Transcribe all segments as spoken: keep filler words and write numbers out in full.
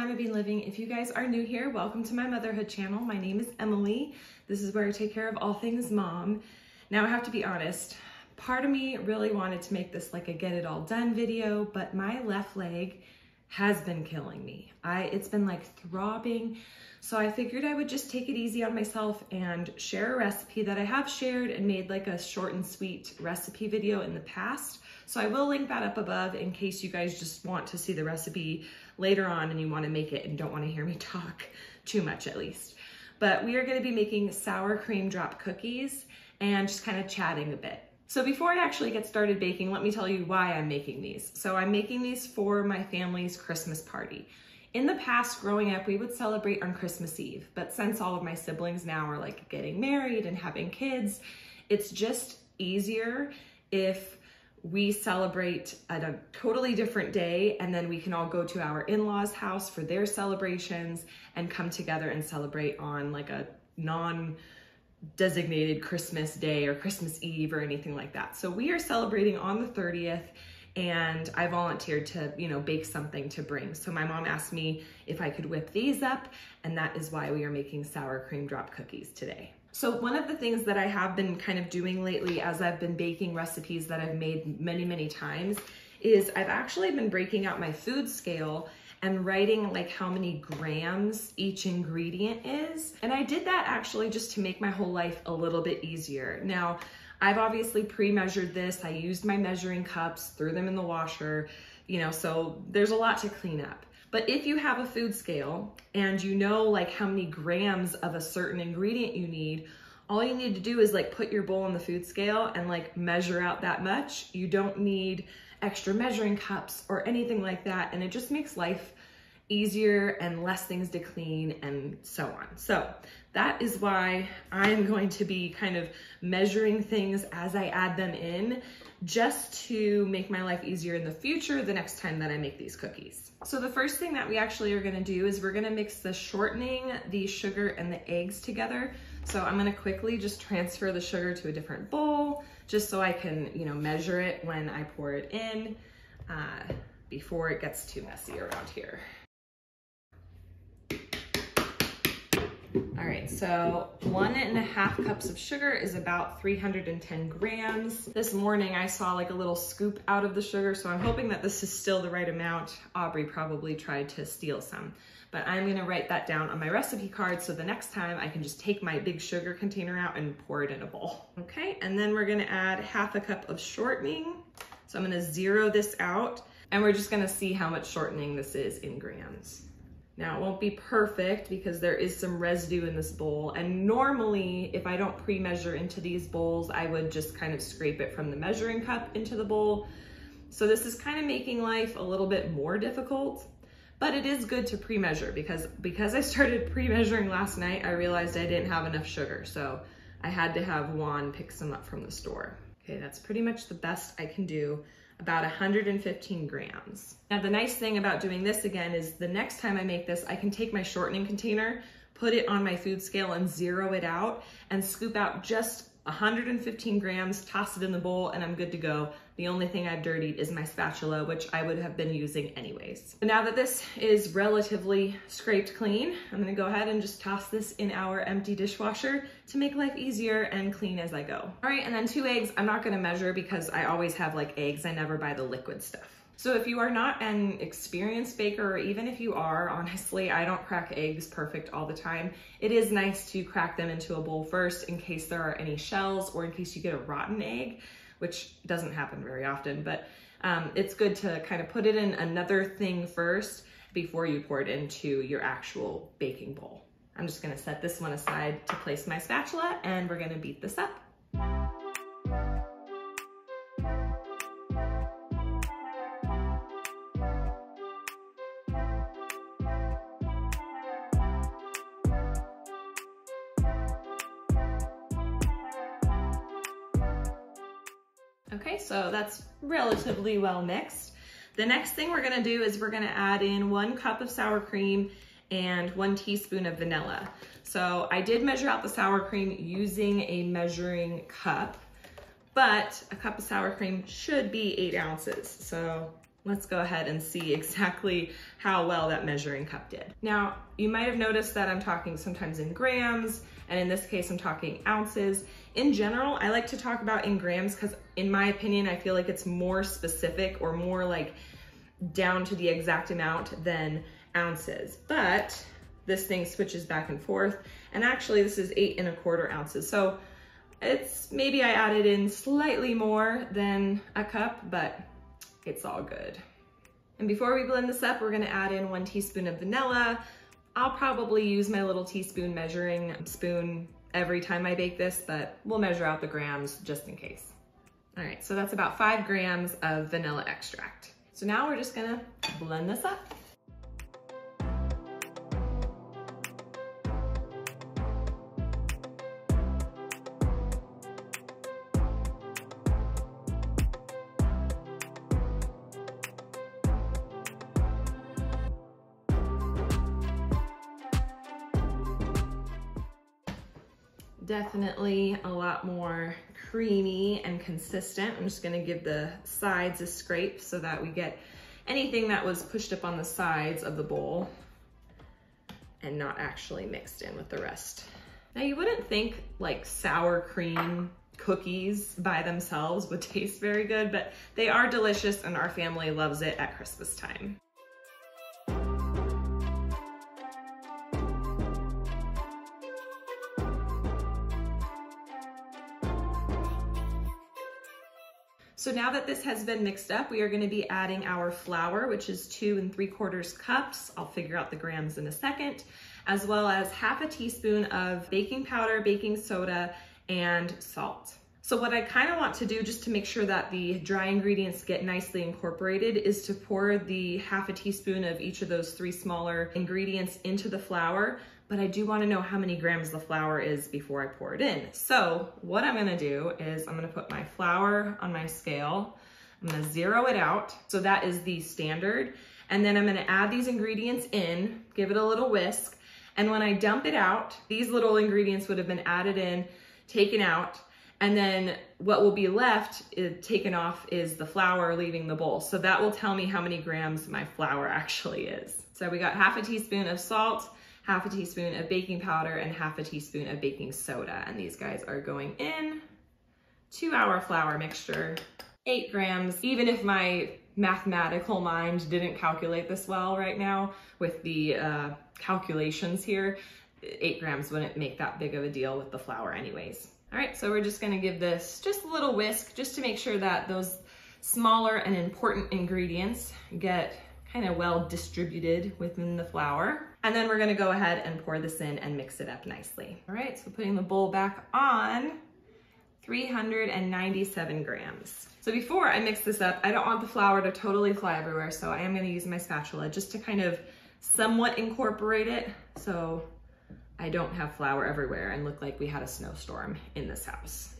time I've been living. If you guys are new here, welcome to my motherhood channel. My name is Emily. This is where I take care of all things mom. Now I have to be honest, part of me really wanted to make this like a get it all done video, but my left leg has been killing me. I it's been like throbbing. So I figured I would just take it easy on myself and share a recipe that I have shared and made like a short and sweet recipe video in the past. So I will link that up above in case you guys just want to see the recipe later on and you want to make it and don't want to hear me talk too much at least. But we are going to be making sour cream drop cookies and just kind of chatting a bit. So before I actually get started baking, let me tell you why I'm making these. So I'm making these for my family's Christmas party. In the past, growing up, we would celebrate on Christmas Eve, but since all of my siblings now are like getting married and having kids, it's just easier if we celebrate at a totally different day, and then we can all go to our in-laws' house for their celebrations and come together and celebrate on like a non designated Christmas Day or Christmas Eve or anything like that. So we are celebrating on the thirtieth, and I volunteered to, you know, bake something to bring. So my mom asked me if I could whip these up, and that is why we are making sour cream drop cookies today. So one of the things that I have been kind of doing lately as I've been baking recipes that I've made many, many times is I've actually been breaking out my food scale and writing like how many grams each ingredient is. And I did that actually just to make my whole life a little bit easier. Now, I've obviously pre-measured this. I used my measuring cups, threw them in the washer, you know, so there's a lot to clean up. But if you have a food scale and you know like how many grams of a certain ingredient you need, all you need to do is like put your bowl on the food scale and like measure out that much. You don't need extra measuring cups or anything like that, and it just makes life easier and less things to clean and so on. So that is why I'm going to be kind of measuring things as I add them in, just to make my life easier in the future the next time that I make these cookies. So the first thing that we actually are gonna do is we're gonna mix the shortening, the sugar, and the eggs together. So I'm gonna quickly just transfer the sugar to a different bowl, just so I can, you know, measure it when I pour it in uh, before it gets too messy around here. All right, so one and a half cups of sugar is about three hundred ten grams. This morning I saw like a little scoop out of the sugar, so I'm hoping that this is still the right amount. Aubrey probably tried to steal some, but I'm gonna write that down on my recipe card so the next time I can just take my big sugar container out and pour it in a bowl. Okay, and then we're gonna add half a cup of shortening. So I'm gonna zero this out, and we're just gonna see how much shortening this is in grams. Now it won't be perfect because there is some residue in this bowl, and normally if I don't pre-measure into these bowls, I would just kind of scrape it from the measuring cup into the bowl. So this is kind of making life a little bit more difficult, but it is good to pre-measure because, because I started pre-measuring last night, I realized I didn't have enough sugar. So I had to have Juan pick some up from the store. Okay, that's pretty much the best I can do. About one hundred fifteen grams. Now the nice thing about doing this again is the next time I make this, I can take my shortening container, put it on my food scale and zero it out, and scoop out just one hundred fifteen grams, toss it in the bowl, and I'm good to go. The only thing I've dirtied is my spatula, which I would have been using anyways. But now that this is relatively scraped clean, I'm gonna go ahead and just toss this in our empty dishwasher to make life easier and clean as I go. All right, and then two eggs. I'm not gonna measure because I always have like eggs. I never buy the liquid stuff. So if you are not an experienced baker, or even if you are, honestly, I don't crack eggs perfect all the time. It is nice to crack them into a bowl first in case there are any shells or in case you get a rotten egg, which doesn't happen very often, but um, it's good to kind of put it in another thing first before you pour it into your actual baking bowl. I'm just gonna set this one aside to place my spatula, and we're gonna beat this up. Okay, so that's relatively well mixed. The next thing we're gonna do is we're gonna add in one cup of sour cream and one teaspoon of vanilla. So I did measure out the sour cream using a measuring cup, but a cup of sour cream should be eight ounces. So let's go ahead and see exactly how well that measuring cup did. Now, you might have noticed that I'm talking sometimes in grams, and in this case, I'm talking ounces. In general, I like to talk about in grams because in my opinion, I feel like it's more specific or more like down to the exact amount than ounces. But this thing switches back and forth. And actually this is eight and a quarter ounces. So it's maybe I added in slightly more than a cup, but it's all good. And before we blend this up, we're gonna add in one teaspoon of vanilla. I'll probably use my little teaspoon measuring spoon every time I bake this, but we'll measure out the grams just in case. All right, so that's about five grams of vanilla extract. So now we're just gonna blend this up. Definitely a lot more creamy and consistent. I'm just gonna give the sides a scrape so that we get anything that was pushed up on the sides of the bowl and not actually mixed in with the rest. Now you wouldn't think like sour cream cookies by themselves would taste very good, but they are delicious and our family loves it at Christmas time. So now that this has been mixed up, we are gonna be adding our flour, which is two and three quarters cups. I'll figure out the grams in a second, as well as half a teaspoon of baking powder, baking soda, and salt. So what I kind of want to do just to make sure that the dry ingredients get nicely incorporated is to pour the half a teaspoon of each of those three smaller ingredients into the flour, but I do want to know how many grams the flour is before I pour it in. So what I'm going to do is I'm going to put my flour on my scale. I'm going to zero it out. So that is the standard. And then I'm going to add these ingredients in, give it a little whisk. And when I dump it out, these little ingredients would have been added in, taken out. And then what will be left is taken off is the flour leaving the bowl. So that will tell me how many grams my flour actually is. So we got half a teaspoon of salt, half a teaspoon of baking powder, and half a teaspoon of baking soda. And these guys are going in to our flour mixture, eight grams. Even if my mathematical mind didn't calculate this well right now with the uh, calculations here, eight grams wouldn't make that big of a deal with the flour anyways. All right, so we're just gonna give this just a little whisk just to make sure that those smaller and important ingredients get kind of well distributed within the flour. And then we're gonna go ahead and pour this in and mix it up nicely. All right, so putting the bowl back on, three hundred ninety-seven grams. So before I mix this up, I don't want the flour to totally fly everywhere, so I am gonna use my spatula just to kind of somewhat incorporate it so I don't have flour everywhere and look like we had a snowstorm in this house.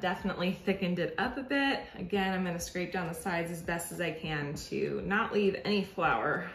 Definitely thickened it up a bit. Again, I'm gonna scrape down the sides as best as I can to not leave any flour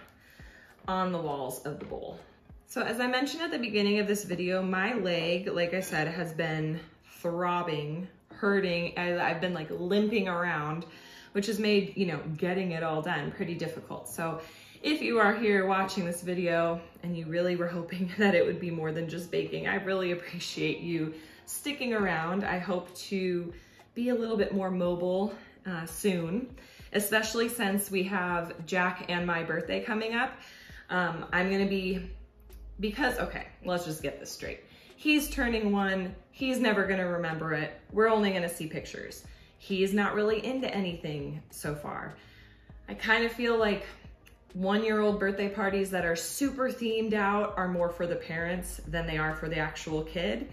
on the walls of the bowl. So as I mentioned at the beginning of this video, my leg, like I said, has been throbbing, hurting. I, I've been like limping around, which has made, you know, getting it all done pretty difficult. So if you are here watching this video and you really were hoping that it would be more than just baking, I really appreciate you sticking around. I hope to be a little bit more mobile uh, soon, especially since we have Jack and my birthday coming up. Um, I'm gonna be, because, okay, let's just get this straight. He's turning one, he's never gonna remember it. We're only gonna see pictures. He's not really into anything so far. I kind of feel like one-year-old birthday parties that are super themed out are more for the parents than they are for the actual kid.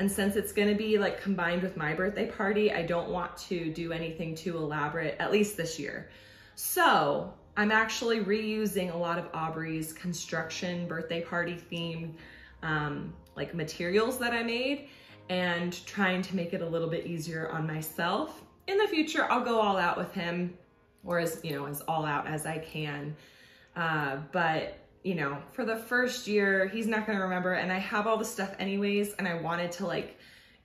And since it's gonna be like combined with my birthday party, I don't want to do anything too elaborate, at least this year. So I'm actually reusing a lot of Aubrey's construction birthday party themed um, like materials that I made and trying to make it a little bit easier on myself. In the future, I'll go all out with him, or as, you know, as all out as I can. Uh, but you know, for the first year, he's not gonna remember, and I have all the stuff anyways, and I wanted to like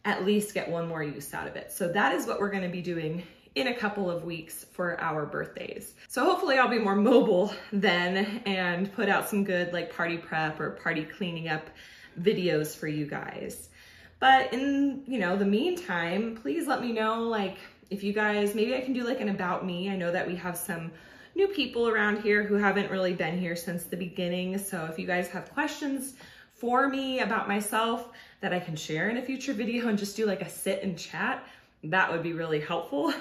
at least get one more use out of it. So that is what we're gonna be doing in a couple of weeks for our birthdays. So hopefully I'll be more mobile then and put out some good like party prep or party cleaning up videos for you guys. But in, you know, the meantime, please let me know, like, if you guys, maybe I can do like an about me. I know that we have some new people around here who haven't really been here since the beginning. So if you guys have questions for me about myself that I can share in a future video and just do like a sit and chat, that would be really helpful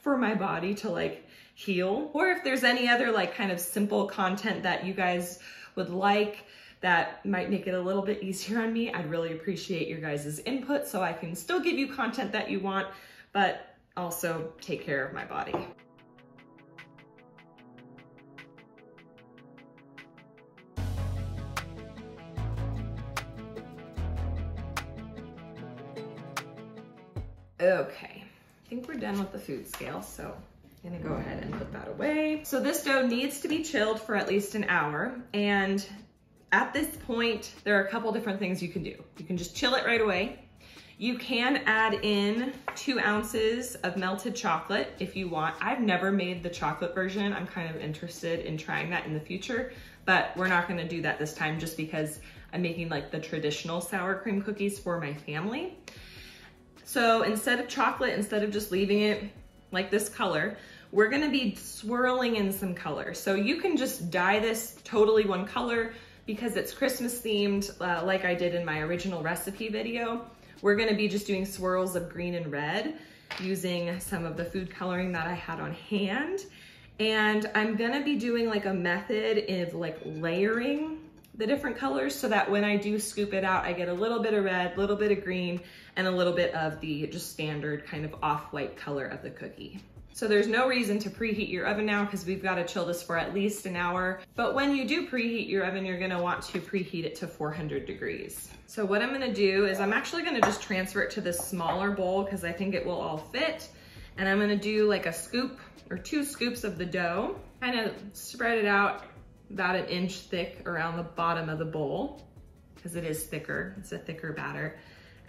for my body to like heal. Or if there's any other like kind of simple content that you guys would like that might make it a little bit easier on me, I'd really appreciate your guys' input so I can still give you content that you want, but also take care of my body. Okay, I think we're done with the food scale, so I'm gonna go ahead and put that away. So this dough needs to be chilled for at least an hour, and at this point, there are a couple different things you can do. You can just chill it right away. You can add in two ounces of melted chocolate if you want. I've never made the chocolate version. I'm kind of interested in trying that in the future, but we're not gonna do that this time just because I'm making like the traditional sour cream cookies for my family. So instead of chocolate, instead of just leaving it like this color, we're gonna be swirling in some color. So you can just dye this totally one color because it's Christmas themed, uh, like I did in my original recipe video. We're gonna be just doing swirls of green and red using some of the food coloring that I had on hand. And I'm gonna be doing like a method of like layering the different colors so that when I do scoop it out, I get a little bit of red, a little bit of green, and a little bit of the just standard kind of off-white color of the cookie. So there's no reason to preheat your oven now because we've got to chill this for at least an hour. But when you do preheat your oven, you're gonna want to preheat it to four hundred degrees. So what I'm gonna do is I'm actually gonna just transfer it to this smaller bowl because I think it will all fit. And I'm gonna do like a scoop or two scoops of the dough, kind of spread it out about an inch thick around the bottom of the bowl because it is thicker, it's a thicker batter.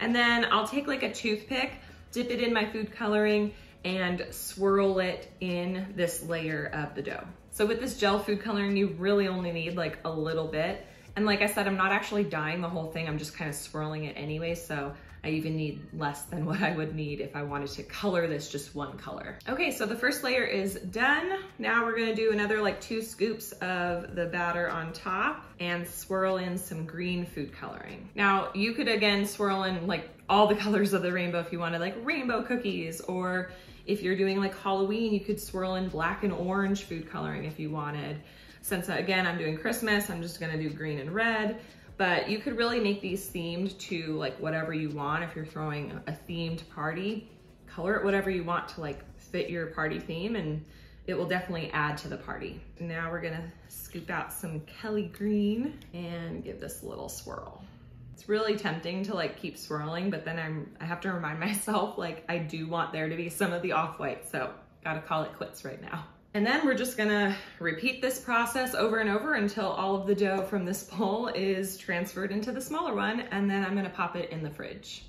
And then I'll take like a toothpick, dip it in my food coloring, and swirl it in this layer of the dough. So with this gel food coloring, you really only need like a little bit. And like I said, I'm not actually dyeing the whole thing, I'm just kind of swirling it anyway, so I even need less than what I would need if I wanted to color this just one color. Okay, so the first layer is done. Now we're gonna do another like two scoops of the batter on top and swirl in some green food coloring. Now you could again swirl in like all the colors of the rainbow if you wanted like rainbow cookies, or if you're doing like Halloween, you could swirl in black and orange food coloring if you wanted. Since again, I'm doing Christmas, I'm just gonna do green and red, but you could really make these themed to like whatever you want. If you're throwing a themed party, color it whatever you want to like fit your party theme, and it will definitely add to the party. Now we're gonna scoop out some Kelly green and give this a little swirl. It's really tempting to like keep swirling, but then I'm, I have to remind myself, like I do want there to be some of the off-white, so gotta call it quits right now. And then we're just gonna repeat this process over and over until all of the dough from this bowl is transferred into the smaller one, and then I'm gonna pop it in the fridge.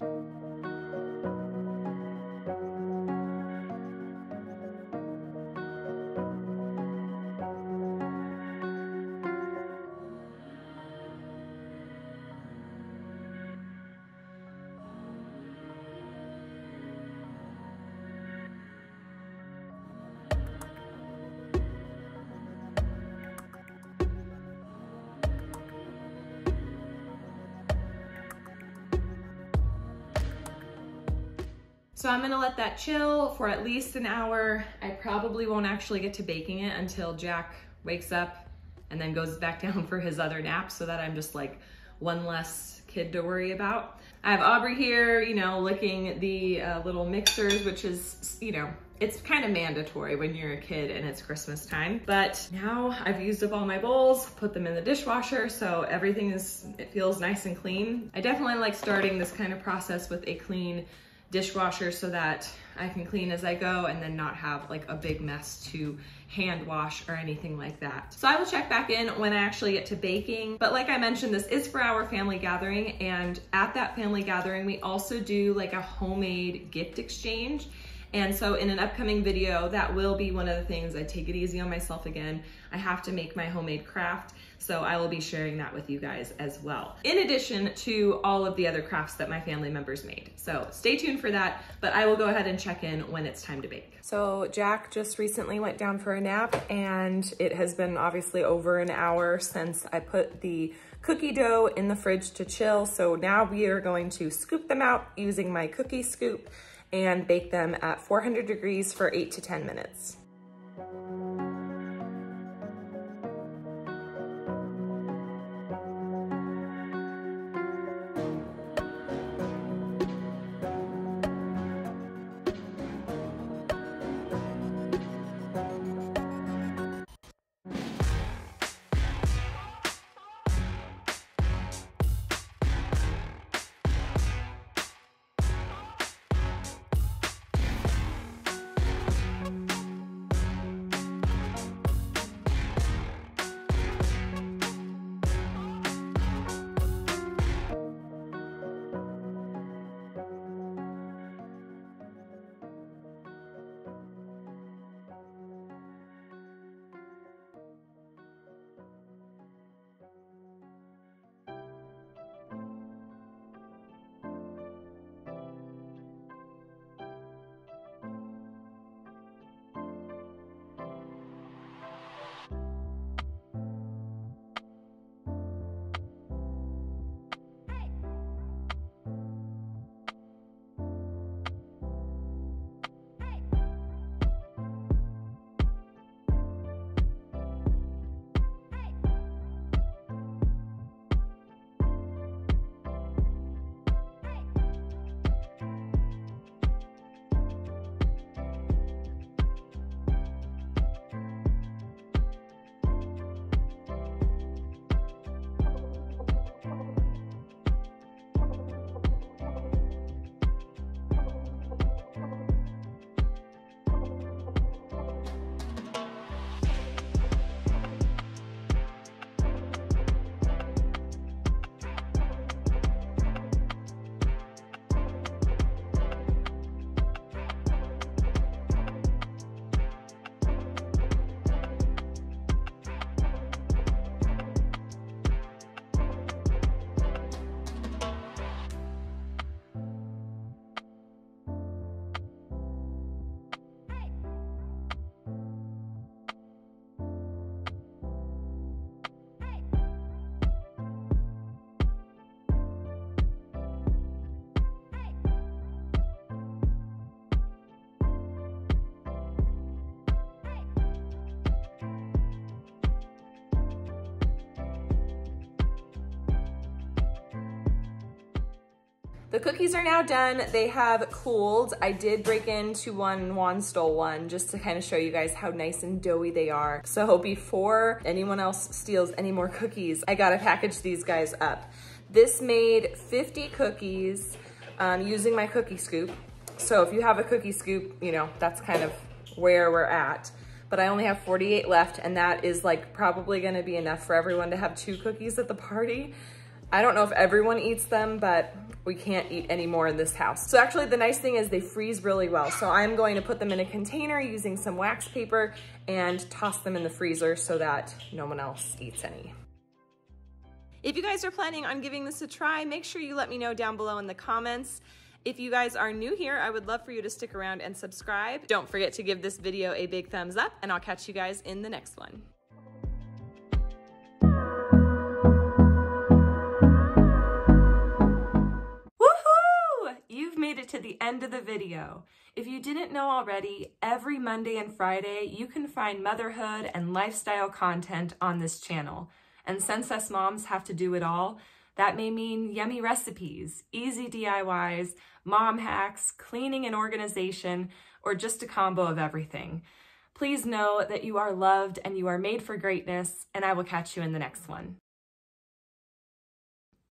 So I'm gonna let that chill for at least an hour. I probably won't actually get to baking it until Jack wakes up and then goes back down for his other nap, so that I'm just like one less kid to worry about. I have Aubrey here, you know, licking the uh, little mixers, which is, you know, it's kind of mandatory when you're a kid and it's Christmas time. But now I've used up all my bowls, put them in the dishwasher, so everything is, it feels nice and clean. I definitely like starting this kind of process with a clean dishwasher so that I can clean as I go and then not have like a big mess to hand wash or anything like that. So I will check back in when I actually get to baking. But like I mentioned, this is for our family gathering, and at that family gathering we also do like a homemade gift exchange. And so in an upcoming video, that will be one of the things. I take it easy on myself again. I have to make my homemade craft, so I will be sharing that with you guys as well, in addition to all of the other crafts that my family members made. So stay tuned for that, but I will go ahead and check in when it's time to bake. So Jack just recently went down for a nap, and it has been obviously over an hour since I put the cookie dough in the fridge to chill. So now we are going to scoop them out using my cookie scoop and bake them at four hundred degrees for eight to ten minutes. The cookies are now done. They have cooled. I did break into one, Juan stole one, just to kind of show you guys how nice and doughy they are. So before anyone else steals any more cookies, I gotta package these guys up. This made fifty cookies um, using my cookie scoop. So if you have a cookie scoop, you know, that's kind of where we're at. But I only have forty-eight left, and that is like probably gonna be enough for everyone to have two cookies at the party. I don't know if everyone eats them, but we can't eat any more in this house. So actually the nice thing is they freeze really well. So I'm going to put them in a container using some wax paper and toss them in the freezer so that no one else eats any. If you guys are planning on giving this a try, make sure you let me know down below in the comments. If you guys are new here, I would love for you to stick around and subscribe. Don't forget to give this video a big thumbs up, and I'll catch you guys in the next one. Made it to the end of the video. If you didn't know already, every Monday and Friday you can find motherhood and lifestyle content on this channel. And since us moms have to do it all, That may mean yummy recipes, easy D I Ys, mom hacks, cleaning and organization, or just a combo of everything. Please know that you are loved and you are made for greatness, and I will catch you in the next one.